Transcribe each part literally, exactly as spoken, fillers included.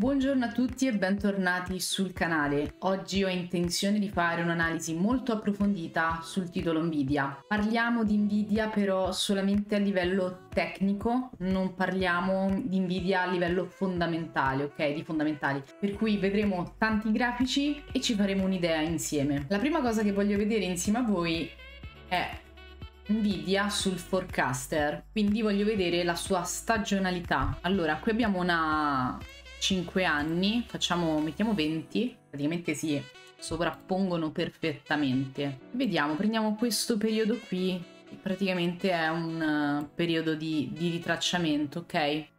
Buongiorno a tutti e bentornati sul canale. Oggi ho intenzione di fare un'analisi molto approfondita sul titolo Nvidia. Parliamo di Nvidia però solamente a livello tecnico, non parliamo di Nvidia a livello fondamentale, ok? Di fondamentali. Per cui vedremo tanti grafici e ci faremo un'idea insieme. La prima cosa che voglio vedere insieme a voi è Nvidia sul Forecaster, quindi voglio vedere la sua stagionalità. Allora, qui abbiamo una... cinque anni, facciamo, mettiamo venti, praticamente si sovrappongono perfettamente. Vediamo, prendiamo questo periodo qui, che praticamente è un uh, periodo di, di ritracciamento, ok?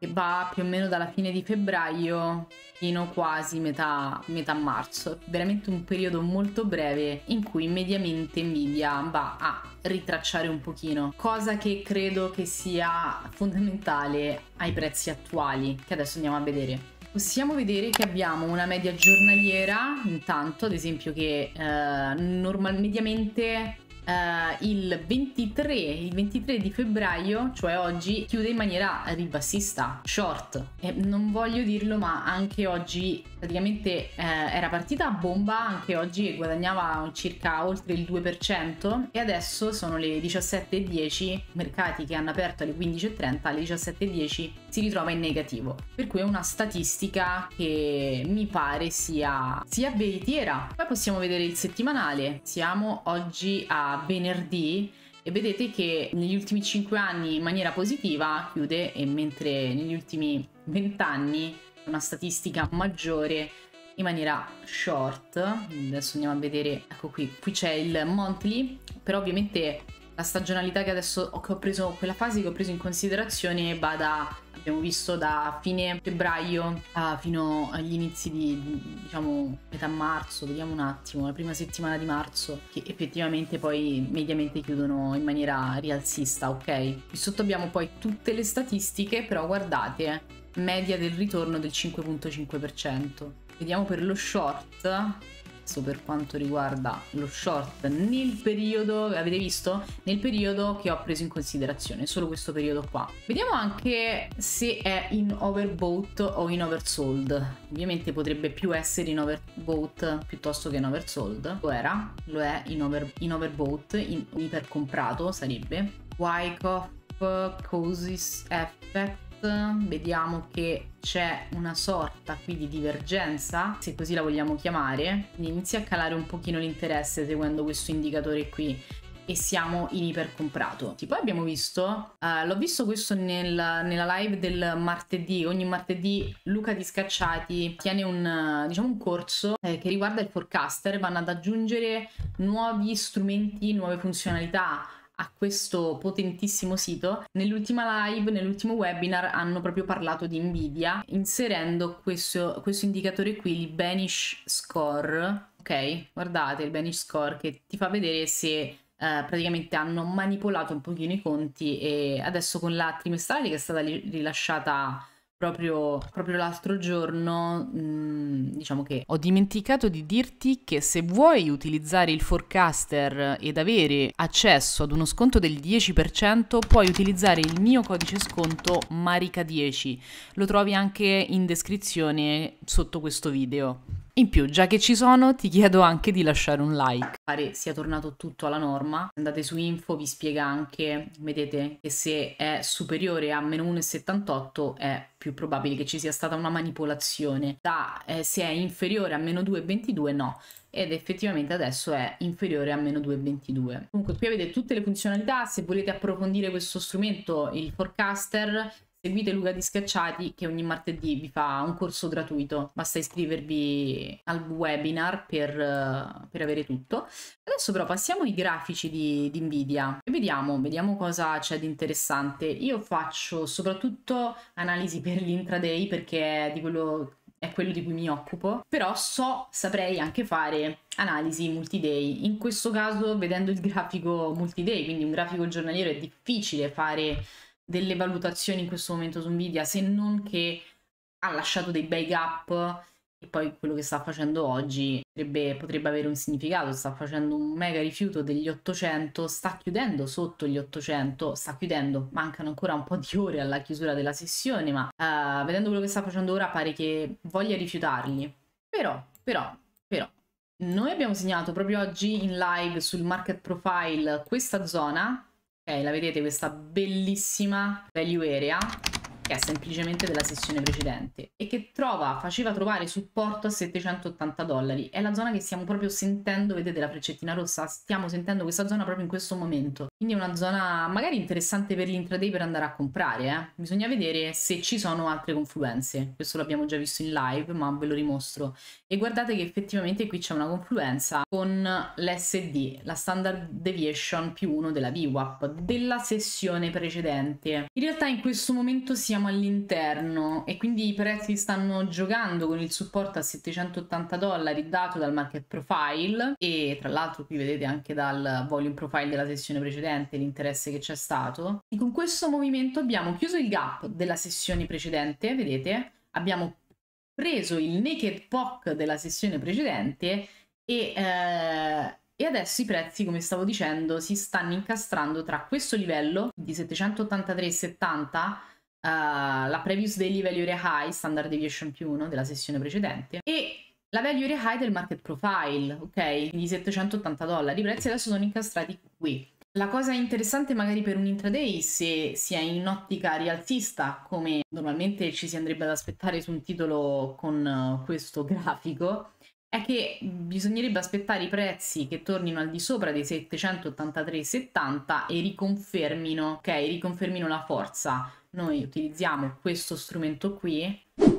Che va più o meno dalla fine di febbraio fino quasi metà, metà marzo. Veramente un periodo molto breve in cui mediamente Nvidia va a ritracciare un pochino, cosa che credo che sia fondamentale ai prezzi attuali, che adesso andiamo a vedere. Possiamo vedere che abbiamo una media giornaliera, intanto, ad esempio, che eh, normal, mediamente eh, il ventitré, il ventitré di febbraio, cioè oggi, chiude in maniera ribassista, short. E non voglio dirlo, ma anche oggi praticamente eh, era partita a bomba, anche oggi guadagnava circa oltre il due per cento e adesso sono le diciassette e dieci, mercati che hanno aperto alle quindici e trenta, alle diciassette e dieci si ritrova in negativo, per cui è una statistica che mi pare sia, sia veritiera. Poi possiamo vedere il settimanale, siamo oggi a venerdì e vedete che negli ultimi cinque anni in maniera positiva chiude, e mentre negli ultimi venti anni una statistica maggiore in maniera short. Adesso andiamo a vedere, ecco qui, qui c'è il monthly, però ovviamente la stagionalità che adesso ho, che ho preso, quella fase che ho preso in considerazione va da, abbiamo visto, da fine febbraio a, fino agli inizi di, di diciamo metà marzo, vediamo un attimo, la prima settimana di marzo, che effettivamente poi mediamente chiudono in maniera rialzista, ok? Qui sotto abbiamo poi tutte le statistiche, però guardate, media del ritorno del cinque virgola cinque per cento. Vediamo per lo short, adesso per quanto riguarda lo short nel periodo, avete visto? Nel periodo che ho preso in considerazione, solo questo periodo qua. Vediamo anche se è in overbought o in oversold. Ovviamente potrebbe più essere in overbought piuttosto che in oversold. Lo era, lo è in, over, in overbought, in ipercomprato sarebbe. Wyckoff causes effect. Vediamo che c'è una sorta qui di divergenza, se così la vogliamo chiamare. Inizia a calare un pochino l'interesse seguendo questo indicatore qui e siamo in ipercomprato. Poi abbiamo visto, uh, l'ho visto questo nel, nella live del martedì, ogni martedì Luca Di Scacciati tiene un, diciamo, un corso eh, che riguarda il forecaster, vanno ad aggiungere nuovi strumenti, nuove funzionalità a questo potentissimo sito. Nell'ultima live, nell'ultimo webinar hanno proprio parlato di Nvidia inserendo questo, questo indicatore qui, il Beneish Score, ok? Guardate il Beneish Score che ti fa vedere se eh, praticamente hanno manipolato un pochino i conti, e adesso con la trimestrale che è stata rilasciata proprio, proprio l'altro giorno, mh, diciamo che ho dimenticato di dirti che se vuoi utilizzare il forecaster ed avere accesso ad uno sconto del dieci per cento puoi utilizzare il mio codice sconto MARICA dieci, lo trovi anche in descrizione sotto questo video. In più, già che ci sono, ti chiedo anche di lasciare un like. Pare sia tornato tutto alla norma. Andate su info, vi spiega anche, vedete che se è superiore a meno uno virgola settantotto è più probabile che ci sia stata una manipolazione, da eh, se è inferiore a meno due virgola ventidue no, ed effettivamente adesso è inferiore a meno due virgola ventidue. Comunque qui avete tutte le funzionalità, se volete approfondire questo strumento, il forecaster, seguite Luca Di Scacciati che ogni martedì vi fa un corso gratuito, basta iscrivervi al webinar per, per avere tutto. Adesso però passiamo ai grafici di, di Nvidia e vediamo, vediamo cosa c'è di interessante. Io faccio soprattutto analisi per l'intraday perché è di quello, è quello di cui mi occupo, però so, saprei anche fare analisi multi-day. In questo caso, vedendo il grafico multi-day, quindi un grafico giornaliero, è difficile fare delle valutazioni in questo momento su Nvidia, se non che ha lasciato dei bei gap e poi quello che sta facendo oggi potrebbe, potrebbe avere un significato. Sta facendo un mega rifiuto degli ottocento, sta chiudendo sotto gli ottocento, sta chiudendo, mancano ancora un po' di ore alla chiusura della sessione, ma uh, vedendo quello che sta facendo ora pare che voglia rifiutarli. Però, però, però, noi abbiamo segnato proprio oggi in live sul market profile questa zona, ok, la vedete questa bellissima value area, che è semplicemente della sessione precedente e che trova, faceva trovare supporto a settecentottanta dollari. È la zona che stiamo proprio sentendo, vedete la freccettina rossa, stiamo sentendo questa zona proprio in questo momento, quindi è una zona magari interessante per l'intraday, per andare a comprare, eh? Bisogna vedere se ci sono altre confluenze. Questo l'abbiamo già visto in live, ma ve lo rimostro, e guardate che effettivamente qui c'è una confluenza con l'S D, la standard deviation più uno della V WAP della sessione precedente. In realtà in questo momento siamo all'interno e quindi i prezzi stanno giocando con il supporto a settecentottanta dollari dato dal market profile, e tra l'altro qui vedete anche dal volume profile della sessione precedente l'interesse che c'è stato, e con questo movimento abbiamo chiuso il gap della sessione precedente, vedete abbiamo preso il naked P O C della sessione precedente e eh, E adesso i prezzi, come stavo dicendo, si stanno incastrando tra questo livello di settecentottantatré e settanta, Uh, la previous daily value area high standard deviation più uno della sessione precedente, e la value area high del market profile, ok, quindi settecentottanta dollari. I prezzi adesso sono incastrati qui. La cosa interessante magari per un intraday, se si è in ottica rialzista come normalmente ci si andrebbe ad aspettare su un titolo con uh, questo grafico, è che bisognerebbe aspettare i prezzi che tornino al di sopra dei settecentottantatré e settanta e riconfermino, ok, riconfermino la forza. Noi utilizziamo questo strumento qui, che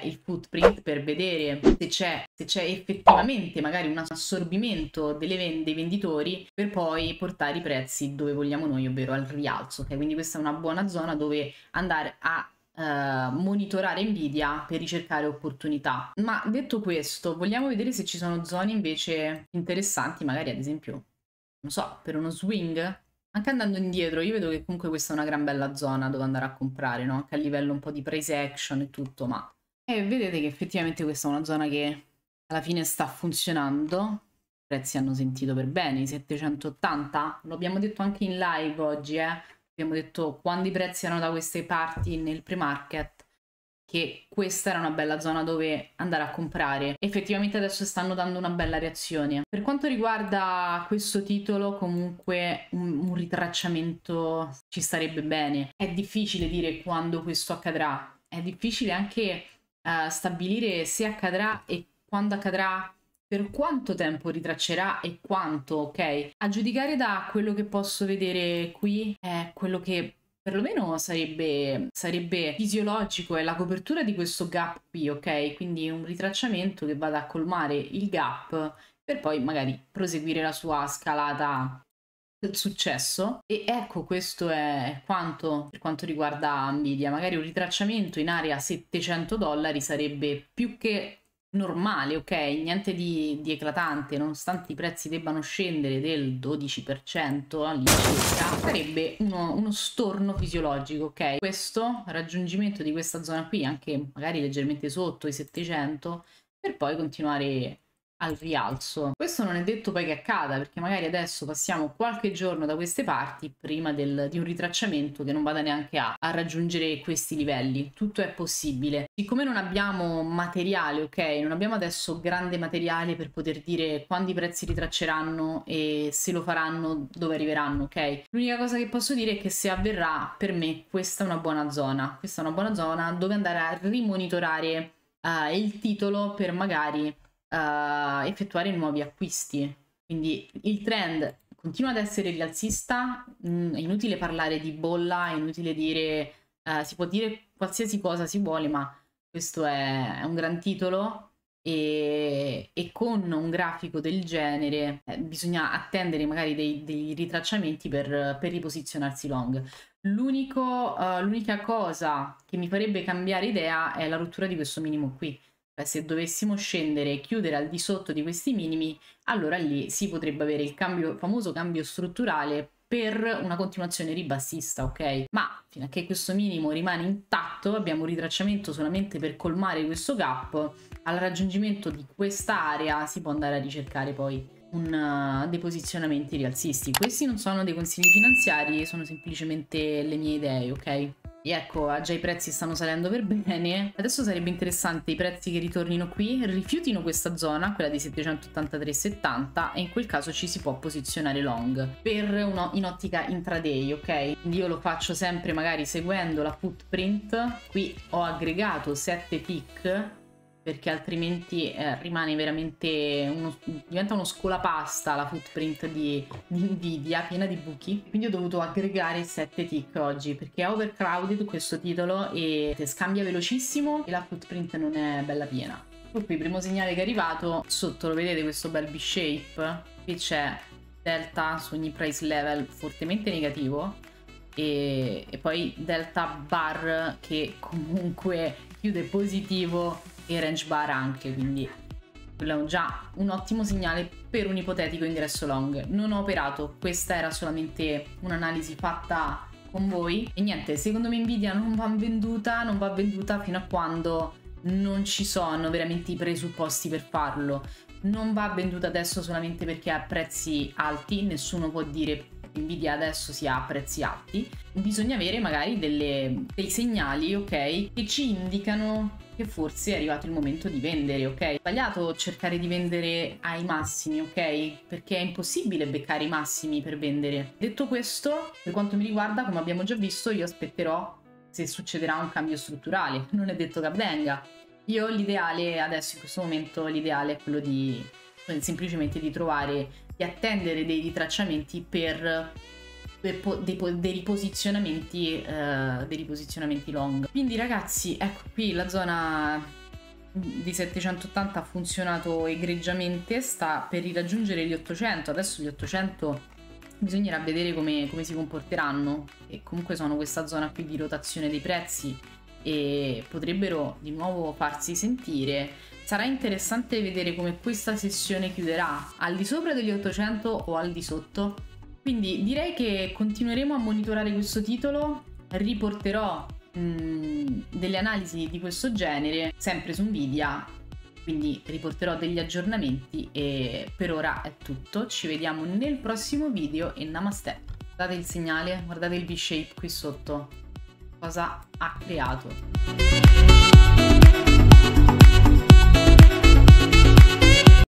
è il footprint, per vedere se c'è se c'è effettivamente magari un assorbimento delle vend- dei venditori, per poi portare i prezzi dove vogliamo noi, ovvero al rialzo. Okay? Quindi questa è una buona zona dove andare a Uh, monitorare Nvidia per ricercare opportunità. Ma detto questo, vogliamo vedere se ci sono zone invece interessanti, magari ad esempio, non so, per uno swing. Anche andando indietro, io vedo che comunque questa è una gran bella zona dove andare a comprare, no? Anche a livello un po' di price action e tutto, ma e eh, vedete che effettivamente questa è una zona che alla fine sta funzionando. I prezzi hanno sentito per bene i settecentottanta, lo abbiamo detto anche in live oggi, eh abbiamo detto quando i prezzi erano da queste parti nel pre-market che questa era una bella zona dove andare a comprare. Effettivamente adesso stanno dando una bella reazione. Per quanto riguarda questo titolo, comunque un, un ritracciamento ci starebbe bene. È difficile dire quando questo accadrà, è difficile anche uh, stabilire se accadrà e quando accadrà, per quanto tempo ritraccerà e quanto, ok? A giudicare da quello che posso vedere qui è quello che perlomeno sarebbe, sarebbe fisiologico, è la copertura di questo gap qui, ok? Quindi un ritracciamento che vada a colmare il gap per poi magari proseguire la sua scalata del successo. E ecco, questo è quanto per quanto riguarda Nvidia. Magari un ritracciamento in area settecento dollari sarebbe più che normale, ok? Niente di, di eclatante, nonostante i prezzi debbano scendere del dodici per cento all'incirca, sarebbe uno, uno storno fisiologico, ok? Questo raggiungimento di questa zona qui, anche magari leggermente sotto i settecento, per poi continuare al rialzo. Questo non è detto poi che accada, perché magari adesso passiamo qualche giorno da queste parti prima del, di un ritracciamento che non vada neanche a, a raggiungere questi livelli. Tutto è possibile. Siccome non abbiamo materiale, ok, non abbiamo adesso grande materiale per poter dire quando i prezzi ritracceranno e se lo faranno, dove arriveranno, ok? L'unica cosa che posso dire è che se avverrà, per me questa è una buona zona, questa è una buona zona dove andare a rimonitorare uh, il titolo per magari Uh, effettuare nuovi acquisti. Quindi il trend continua ad essere rialzista, mm, è inutile parlare di bolla, è inutile dire, uh, si può dire qualsiasi cosa si vuole, ma questo è, è un gran titolo e, e con un grafico del genere eh, bisogna attendere magari dei, dei ritracciamenti per, per riposizionarsi long. L'unico, uh, l'unica cosa che mi farebbe cambiare idea è la rottura di questo minimo qui. Se dovessimo scendere e chiudere al di sotto di questi minimi, allora lì si potrebbe avere il cambio, famoso cambio strutturale per una continuazione ribassista, ok? Ma fino a che questo minimo rimane intatto abbiamo un ritracciamento solamente per colmare questo gap. Al raggiungimento di quest'area si può andare a ricercare poi un, uh, dei posizionamenti rialzisti. Questi non sono dei consigli finanziari, sono semplicemente le mie idee, ok? E ecco, già i prezzi stanno salendo per bene. Adesso sarebbe interessante i prezzi che ritornino qui, rifiutino questa zona, quella di settecentottantatré e settanta, e in quel caso ci si può posizionare long per uno, in ottica intraday, ok? Quindi io lo faccio sempre magari seguendo la footprint. Qui ho aggregato sette tick perché altrimenti eh, rimane veramente uno, diventa uno scolapasta la footprint di, di Nvidia, piena di buchi. Quindi ho dovuto aggregare sette tick oggi perché è overcrowded questo titolo e scambia velocissimo e la footprint non è bella piena. Poi qui il primo segnale che è arrivato, sotto lo vedete questo bel B-shape, qui c'è delta su ogni price level fortemente negativo e, e poi delta bar che comunque chiude positivo e range bar anche, quindi quello è già un ottimo segnale per un ipotetico ingresso long. Non ho operato, questa era solamente un'analisi fatta con voi e niente, secondo me Nvidia non va venduta, non va venduta fino a quando non ci sono veramente i presupposti per farlo. Non va venduta adesso solamente perché ha prezzi alti, nessuno può dire Nvidia adesso si ha prezzi alti, bisogna avere magari delle, dei segnali, ok, che ci indicano che forse è arrivato il momento di vendere, ok? È sbagliato cercare di vendere ai massimi, ok? Perché è impossibile beccare i massimi per vendere. Detto questo, per quanto mi riguarda, come abbiamo già visto, io aspetterò se succederà un cambio strutturale, non è detto che avvenga. Io l'ideale adesso in questo momento, l'ideale è quello di semplicemente di trovare, di attendere dei ritracciamenti per Dei, dei, riposizionamenti, eh, dei riposizionamenti long. Quindi ragazzi, ecco qui la zona di settecentottanta ha funzionato egregiamente, sta per raggiungere gli ottocento. Adesso gli ottocento bisognerà vedere come, come si comporteranno, e comunque sono questa zona qui di rotazione dei prezzi e potrebbero di nuovo farsi sentire. Sarà interessante vedere come questa sessione chiuderà, al di sopra degli ottocento o al di sotto. Quindi direi che continueremo a monitorare questo titolo, riporterò mh, delle analisi di questo genere sempre su Nvidia, quindi riporterò degli aggiornamenti e per ora è tutto, ci vediamo nel prossimo video e namaste. Guardate il segnale, guardate il V-shape qui sotto, cosa ha creato.